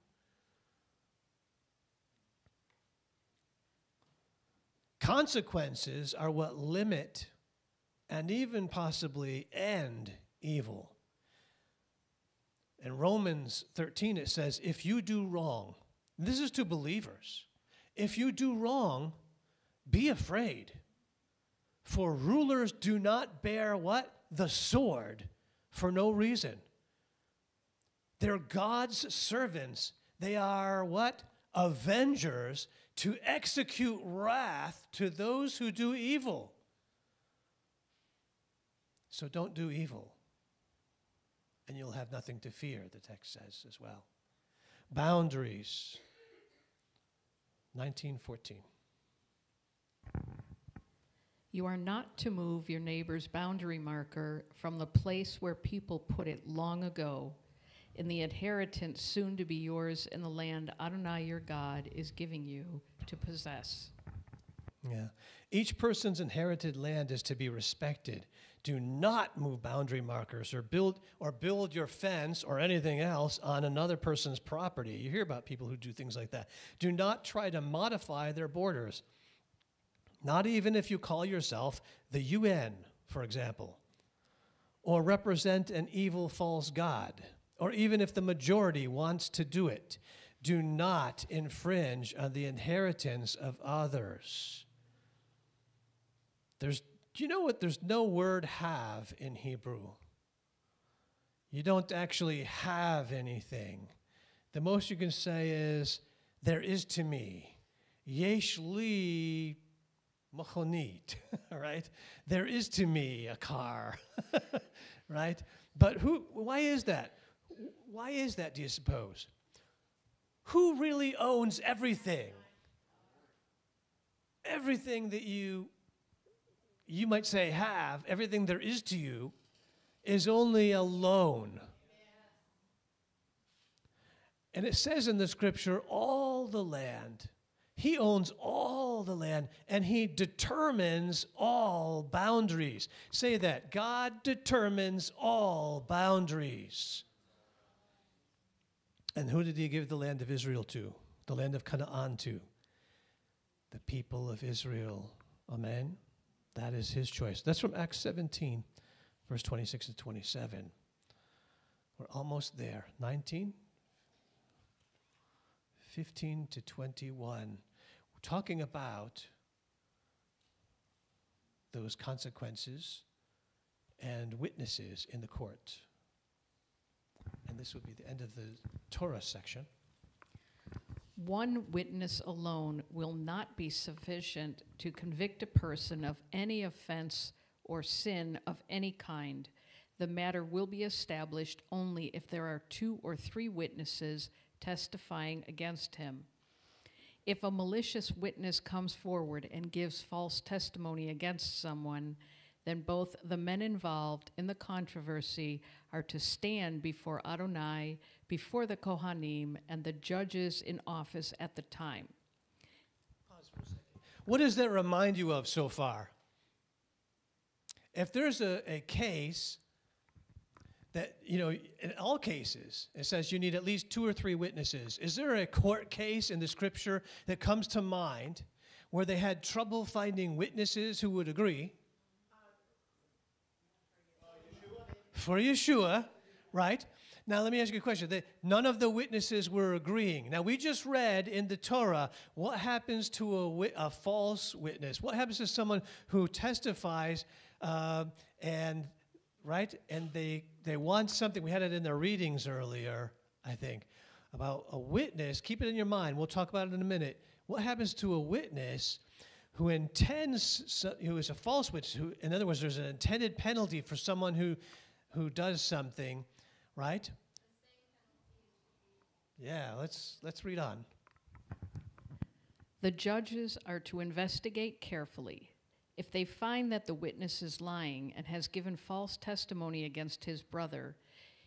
Consequences are what limit and even possibly end evil. In Romans thirteen, it says, if you do wrong, this is to believers, if you do wrong, be afraid. For rulers do not bear what? The sword for no reason. They're God's servants. They are what? Avengers to execute wrath to those who do evil. So don't do evil, and you'll have nothing to fear, the text says as well. Boundaries, nineteen fourteen. You are not to move your neighbor's boundary marker from the place where people put it long ago, in the inheritance soon to be yours in the land Adonai your God is giving you to possess. Yeah. Each person's inherited land is to be respected. Do not move boundary markers or build or build your fence or anything else on another person's property. You hear about people who do things like that. Do not try to modify their borders. Not even if you call yourself the U N, for example, or represent an evil false god, or even if the majority wants to do it. Do not infringe on the inheritance of others. There's, do you know what? There's no word have in Hebrew. You don't actually have anything. The most you can say is, there is to me. Yesh li machonit, right? There is to me a car, right? But who, why is that? Why is that, do you suppose? Who really owns everything? Everything that you, you might say have, everything there is to you, is only a loan. And it says in the scripture, all the land. He owns all the land, and he determines all boundaries. Say that, God determines all boundaries. And who did he give the land of Israel to? The land of Canaan to? The people of Israel. Amen? That is his choice. That's from Acts seventeen, verse twenty-six to twenty-seven. We're almost there. nineteen, fifteen to twenty-one. We're talking about those consequences and witnesses in the court. And this would be the end of the Torah section. One witness alone will not be sufficient to convict a person of any offense or sin of any kind. The matter will be established only if there are two or three witnesses testifying against him. If a malicious witness comes forward and gives false testimony against someone, then both the men involved in the controversy are to stand before Adonai, before the Kohanim, and the judges in office at the time. Pause for a second. What does that remind you of so far? If there's a, a case that, you know, in all cases, it says you need at least two or three witnesses. Is there a court case in the scripture that comes to mind where they had trouble finding witnesses who would agree? For Yeshua, right? Now, let me ask you a question. They, none of the witnesses were agreeing. Now, we just read in the Torah what happens to a, wi a false witness. What happens to someone who testifies uh, and, right, and they, they want something. We had it in the readings earlier, I think, about a witness. Keep it in your mind. We'll talk about it in a minute. What happens to a witness who intends, who is a false witness? Who, in other words, there's an intended penalty for someone who who does something, right? Yeah, let's, let's read on. The judges are to investigate carefully. If they find that the witness is lying and has given false testimony against his brother,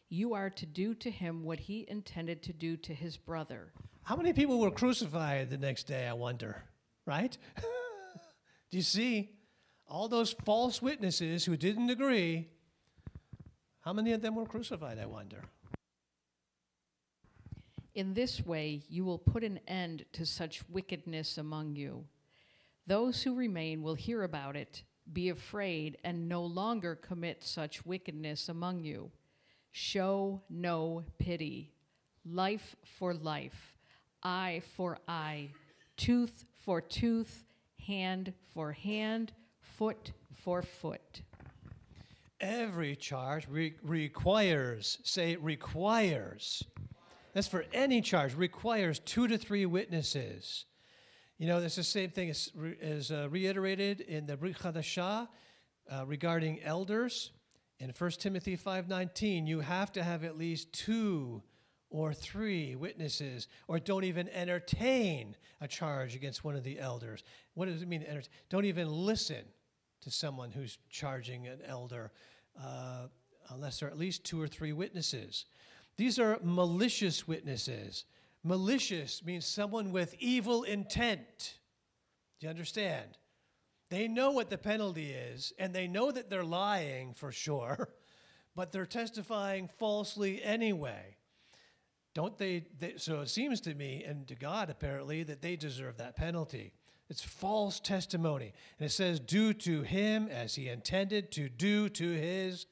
you are to do to him what he intended to do to his brother. How many people were crucified the next day, I wonder, right? Do you see? all those false witnesses who didn't agree, how many of them were crucified, I wonder? In this way, you will put an end to such wickedness among you. Those who remain will hear about it, be afraid, and no longer commit such wickedness among you. Show no pity. Life for life, eye for eye, tooth for tooth, hand for hand, foot for foot. Every charge re requires, say requires, that's for any charge, requires two to three witnesses. You know, that's the same thing as, re as uh, reiterated in the Brit Chadashah uh, regarding elders. In First Timothy five nineteen, you have to have at least two or three witnesses, or don't even entertain a charge against one of the elders. What does it mean to entertain? Don't even listen to someone who's charging an elder uh, unless there are at least two or three witnesses. These are malicious witnesses. Malicious means someone with evil intent. Do you understand? They know what the penalty is, and they know that they're lying for sure, but they're testifying falsely anyway. Don't they, they, so it seems to me, and to God apparently, that they deserve that penalty. It's false testimony. And it says, do to him as he intended to do to his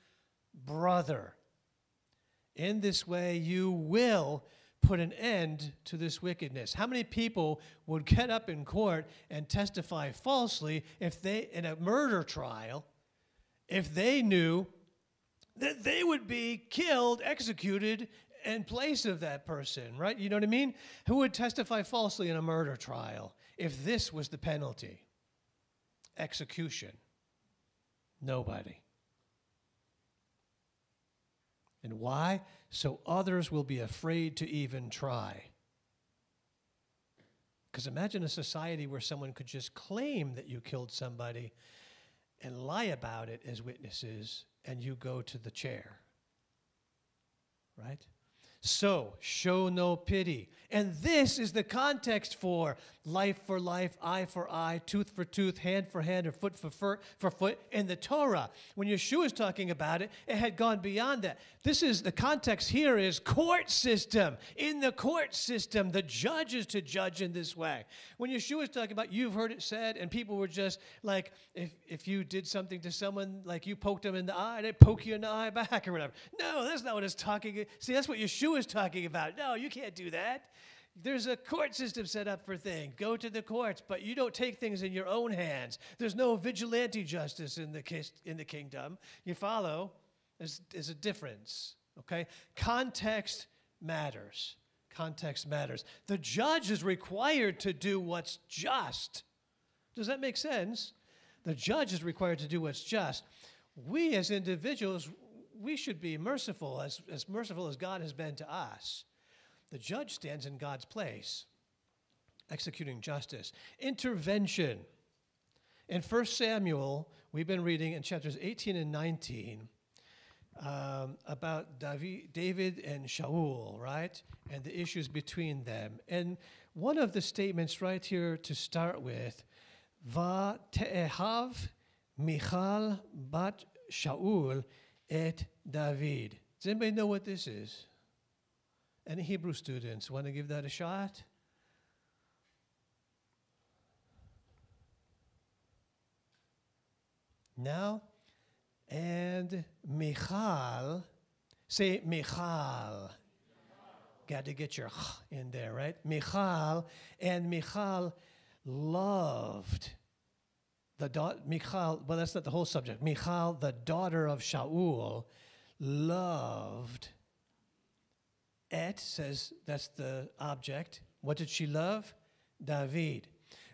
brother. In this way, you will put an end to this wickedness. How many people would get up in court and testify falsely if they, in a murder trial, if they knew that they would be killed, executed, in place of that person, right? You know what I mean? Who would testify falsely in a murder trial if this was the penalty? Execution. Nobody. And why? So others will be afraid to even try. Because imagine a society where someone could just claim that you killed somebody and lie about it as witnesses, and you go to the chair, right? So, show no pity. And this is the context for life for life, eye for eye, tooth for tooth, hand for hand, or foot for, fur, for foot in the Torah. When Yeshua is talking about it, it had gone beyond that. This is, the context here is court system. In the court system, the judge is to judge in this way. When Yeshua is talking about, you've heard it said, and people were just like, if, if you did something to someone, like you poked them in the eye, they poke you in the eye back or whatever. No, that's not what it's talking about. See, that's what Yeshua is talking about. No, you can't do that. There's a court system set up for things. Go to the courts, but you don't take things in your own hands. There's no vigilante justice in the kis in the kingdom. You follow? There's, there's a difference, okay? Context matters. Context matters. The judge is required to do what's just. Does that make sense? The judge is required to do what's just. We as individuals, we should be merciful, as, as merciful as God has been to us. The judge stands in God's place, executing justice. Intervention. In First Samuel, we've been reading in chapters eighteen and nineteen um, about Davi, David and Shaul, right? And the issues between them. And one of the statements right here to start with, Va te'ehav Michal bat Shaul et David. Does anybody know what this is? Any Hebrew students want to give that a shot? Now, and Michal, say Michal. Got to get your in there, right? Michal, and Michal loved. The Michal, well, that's not the whole subject. Michal, the daughter of Shaul, loved. Et says that's the object. What did she love? David.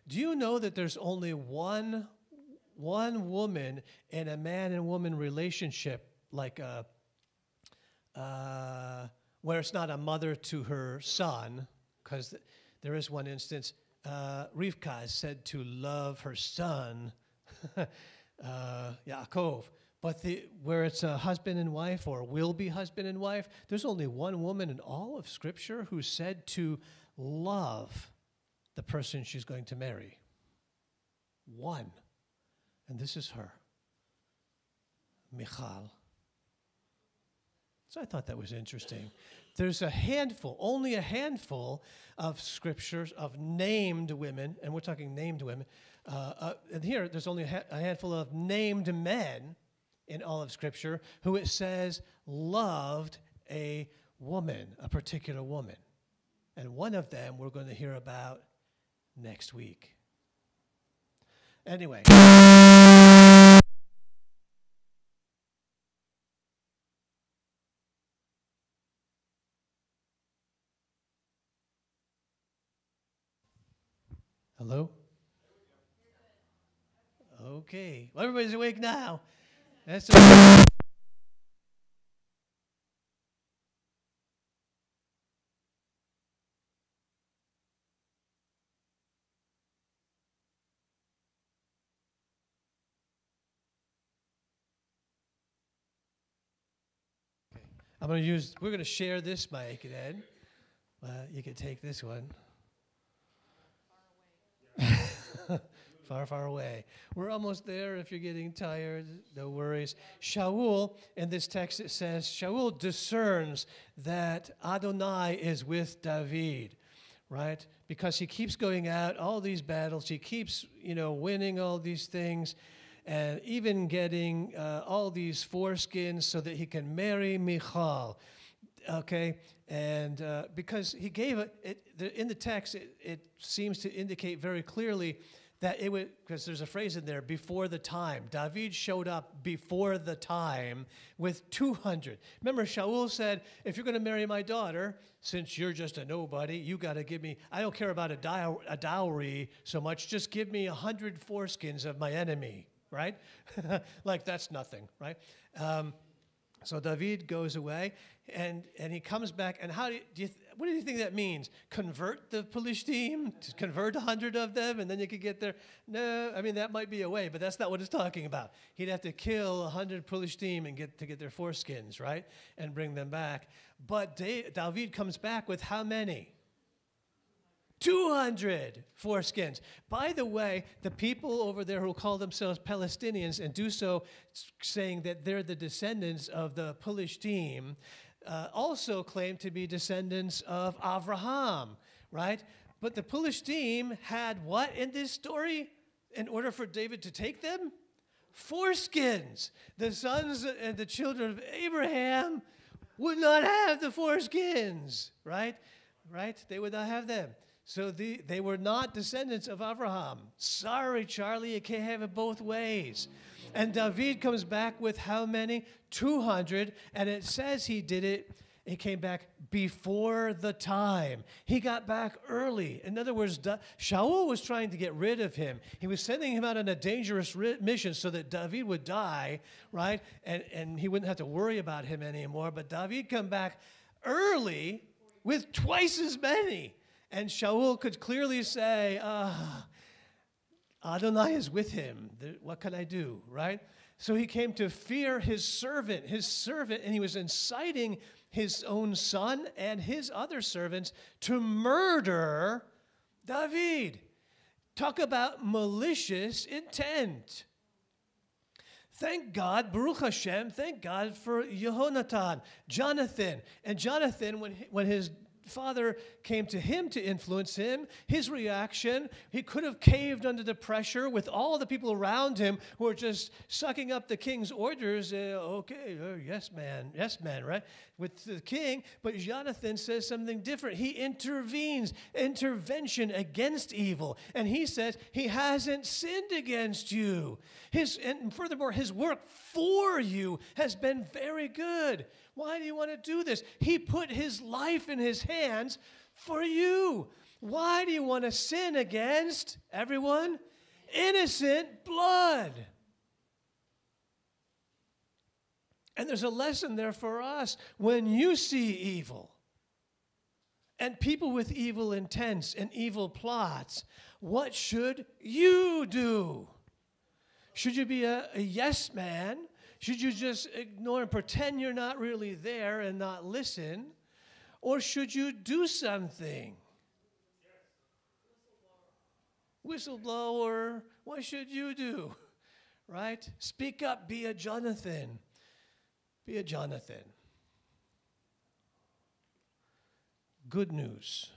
Do you know that there's only one, one woman in a man and woman relationship, like a, uh, where it's not a mother to her son, because th there is one instance. Uh, Rivka is said to love her son, uh, Yaakov. But the, where it's a husband and wife or will be husband and wife, there's only one woman in all of Scripture who's said to love the person she's going to marry. One. And this is her, Michal. So I thought that was interesting. There's a handful, only a handful of scriptures of named women, and we're talking named women. Uh, uh, and here, there's only a, ha a handful of named men in all of scripture who it says loved a woman, a particular woman. And one of them we're going to hear about next week. Anyway. Hello? Okay. Well, everybody's awake now. That's a I'm going to use, we're going to share this mic, and Ed. Uh, you can take this one. Far away. Far, far away. We're almost there if you're getting tired. No worries. Shaul, in this text it says, Shaul discerns that Adonai is with David, right? Because he keeps going out, all these battles. He keeps, you know, winning all these things. And even getting uh, all these foreskins so that he can marry Michal, okay? And uh, because he gave it, it the, in the text, it, it seems to indicate very clearly that it would, because there's a phrase in there, before the time. David showed up before the time with two hundred. Remember, Shaul said, if you're going to marry my daughter, since you're just a nobody, you got to give me, I don't care about a, dow a dowry so much, just give me one hundred foreskins of my enemy. Right? Like, that's nothing, right? Um, so David goes away, and, and he comes back. And how do you, do you what do you think that means? Convert the Philistine? Convert a hundred of them, and then you could get there? No, I mean, that might be a way, but that's not what it's talking about. He'd have to kill a hundred Philistine and get to get their foreskins, right, and bring them back. But da David comes back with how many? two hundred foreskins. By the way, the people over there who call themselves Palestinians and do so saying that they're the descendants of the Philistine uh, also claim to be descendants of Avraham, right? But the Philistine had what in this story in order for David to take them? Foreskins. The sons and the children of Abraham would not have the foreskins, right? Right? They would not have them. So the, they were not descendants of Abraham. Sorry, Charlie, you can't have it both ways. And David comes back with how many? two hundred. And it says he did it. He came back before the time. He got back early. In other words, da Shaul was trying to get rid of him. He was sending him out on a dangerous mission so that David would die, right? And, and he wouldn't have to worry about him anymore. But David come back early with twice as many. And Shaul could clearly say, ah, Adonai is with him. What can I do, right? So he came to fear his servant, his servant, and he was inciting his own son and his other servants to murder David. Talk about malicious intent. Thank God, Baruch Hashem, thank God for Yehonatan, Jonathan. And Jonathan, when, when his father came to him to influence him, his reaction, he could have caved under the pressure with all the people around him who are just sucking up the king's orders. Uh, okay, uh, yes, man, yes, man, right? With the king, but Jonathan says something different. He intervenes, intervention against evil. And he says, he hasn't sinned against you. His, and furthermore, his work for you has been very good. Why do you want to do this? He put his life in his hands for you. Why do you want to sin against, everyone, innocent blood? And there's a lesson there for us. When you see evil and people with evil intents and evil plots, what should you do? Should you be a, a yes man? Should you just ignore and pretend you're not really there and not listen? Or should you do something? Yes. Whistleblower. Whistleblower, what should you do? right? Speak up, be a Jonathan. Be a Jonathan. Good news.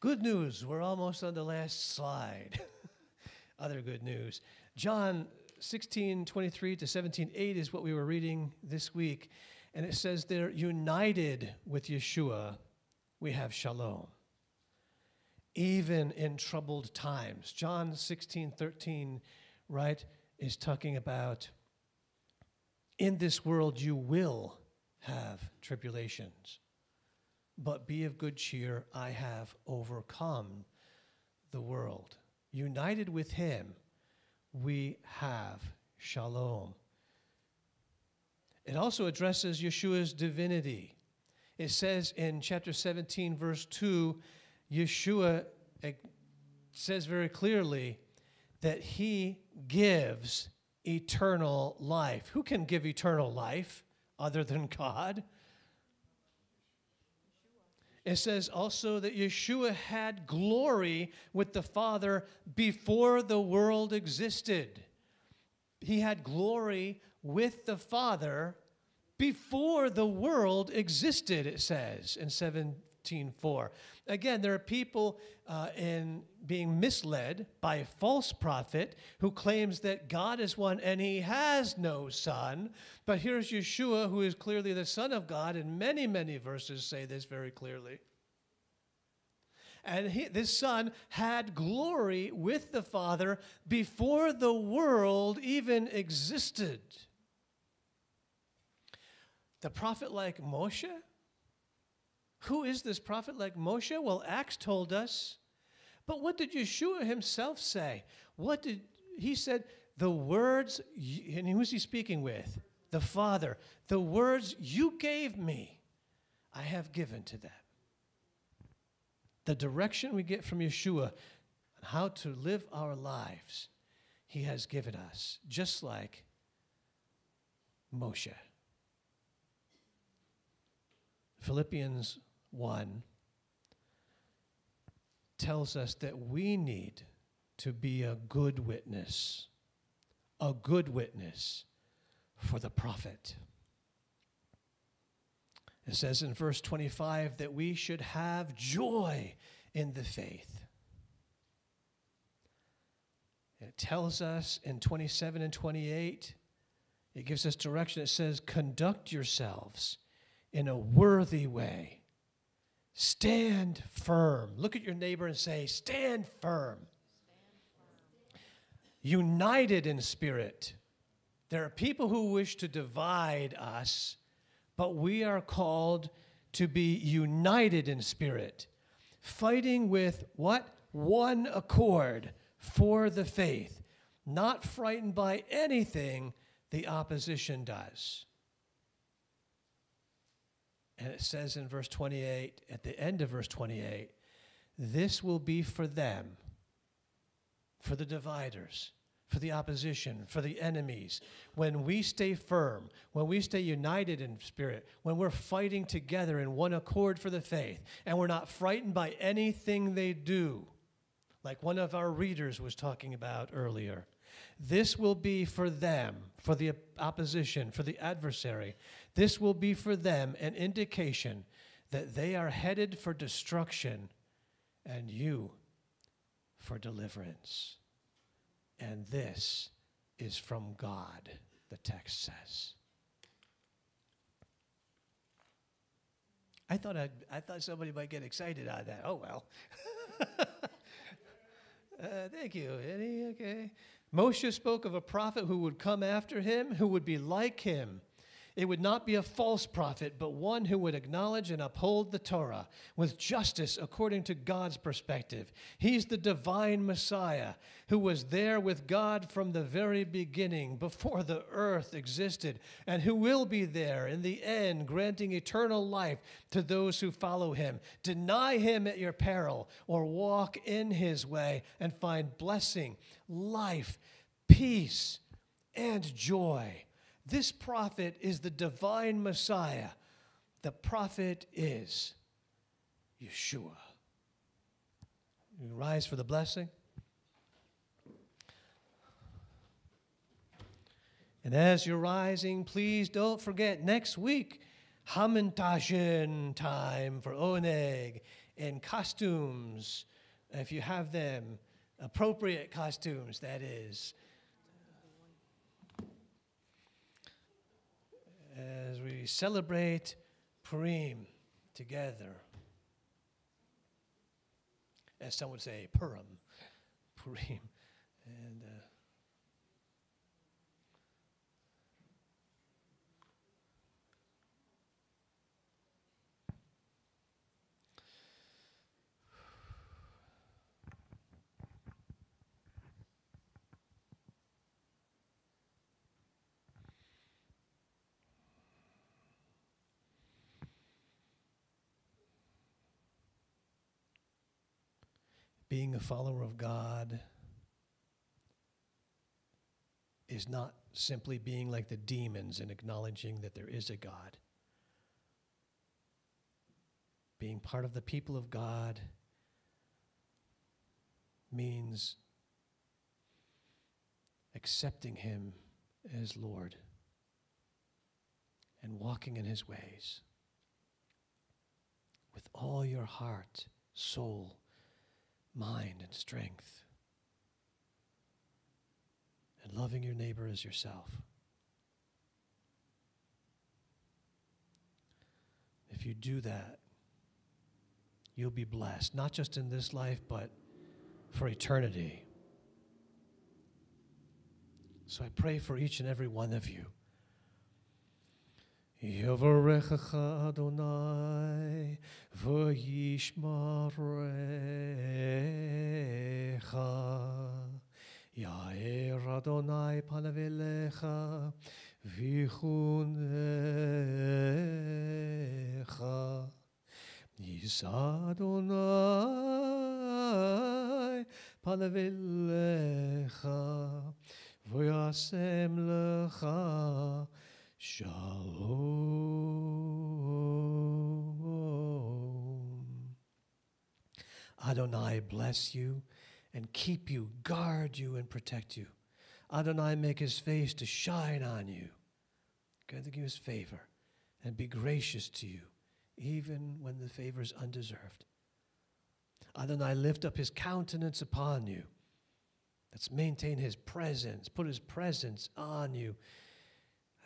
Good news. We're almost on the last slide. Other good news. John sixteen twenty-three to seventeen eight is what we were reading this week. And it says they're united with Yeshua. We have shalom. Even in troubled times. John sixteen thirteen, right, is talking about in this world you will have tribulations, but be of good cheer, I have overcome the world. United with him, we have shalom. It also addresses Yeshua's divinity. It says in chapter seventeen, verse two, Yeshua says very clearly that he gives eternal life. Who can give eternal life other than God? It says also that Yeshua had glory with the Father before the world existed. He had glory with the Father before the world existed, it says in seventeen four. Again, there are people uh, in being misled by a false prophet who claims that God is one and he has no son. But here's Yeshua, who is clearly the Son of God, and many, many verses say this very clearly. And he, this Son had glory with the Father before the world even existed. The prophet like Moshe? Who is this prophet like Moshe? Well, Acts told us. But what did Yeshua himself say? What did he said? The words, and who's he speaking with? The Father. The words you gave me, I have given to them. The direction we get from Yeshua on how to live our lives, he has given us, just like Moshe. Philippians one tells us that we need to be a good witness, a good witness for the prophet. It says in verse twenty-five that we should have joy in the faith. It tells us in twenty-seven and twenty-eight, it gives us direction. It says, conduct yourselves in a worthy way. Stand firm. Look at your neighbor and say, stand firm. Stand firm. United in spirit. There are people who wish to divide us, but we are called to be united in spirit, fighting with what? One accord for the faith, not frightened by anything the opposition does. And it says in verse twenty-eight, at the end of verse twenty-eight, this will be for them, for the dividers, for the opposition, for the enemies. When we stay firm, when we stay united in spirit, when we're fighting together in one accord for the faith, and we're not frightened by anything they do, like one of our readers was talking about earlier. This will be for them, for the opposition, for the adversary. This will be for them an indication that they are headed for destruction and you for deliverance. And this is from God, the text says. I thought, I'd, I thought somebody might get excited out of that. Oh, well. uh, thank you, Eddie. Okay. Moshe spoke of a prophet who would come after him, who would be like him. It would not be a false prophet, but one who would acknowledge and uphold the Torah with justice according to God's perspective. He's the divine Messiah who was there with God from the very beginning, before the earth existed, and who will be there in the end, granting eternal life to those who follow him. Deny him at your peril, or walk in his way and find blessing, life, peace, and joy. This prophet is the divine Messiah. The prophet is Yeshua. You rise for the blessing. And as you're rising, please don't forget next week, Hamantashen time for Oneg and costumes, if you have them, appropriate costumes, that is. As we celebrate Purim together, as some would say, Purim, Purim, and. Uh, Being a follower of God is not simply being like the demons and acknowledging that there is a God. Being part of the people of God means accepting Him as Lord and walking in His ways with all your heart, soul, mind and strength, and loving your neighbor as yourself. If you do that, you'll be blessed, not just in this life, but for eternity. So I pray for each and every one of you. Yevarechecha Adonai v'yishmarecha Ya'er Adonai panav elecha v'chunecha Yisa Adonai panav elecha v'yasem lecha Shalom. Adonai bless you and keep you, guard you and protect you. Adonai make his face to shine on you. Grant you his favor and be gracious to you, even when the favor is undeserved. Adonai lift up his countenance upon you. Let's maintain his presence, put his presence on you.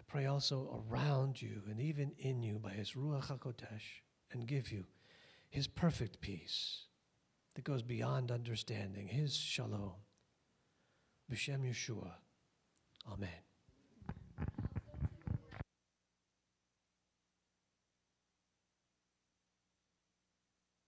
Pray also around you and even in you by his Ruach HaKodesh and give you his perfect peace that goes beyond understanding, his Shalom. B'Shem Yeshua. Amen.